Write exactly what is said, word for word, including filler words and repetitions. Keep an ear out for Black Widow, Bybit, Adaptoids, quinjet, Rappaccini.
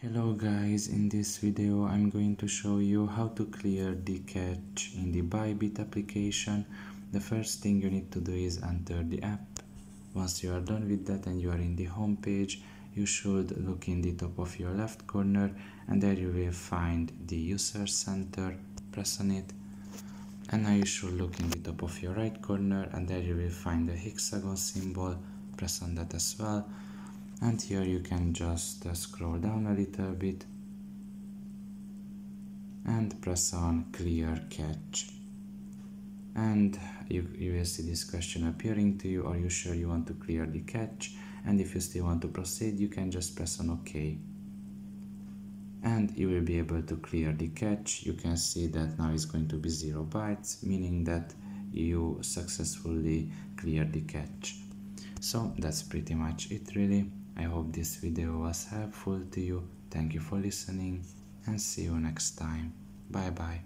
Hello guys, in this video I'm going to show you how to clear the cache in the Bybit application. The first thing you need to do is enter the app. Once you are done with that and you are in the home page, you should look in the top of your left corner and there you will find the user center. Press on it and now you should look in the top of your right corner and there you will find the hexagon symbol. Press on that as well. And here you can just uh, scroll down a little bit and press on clear cache, and you, you will see this question appearing to you: are you sure you want to clear the cache? And if you still want to proceed, you can just press on OK and you will be able to clear the cache. You can see that now it's going to be zero bytes, meaning that you successfully cleared the cache. So that's pretty much it really. I hope this video was helpful to you. Thank you for listening and see you next time. Bye bye.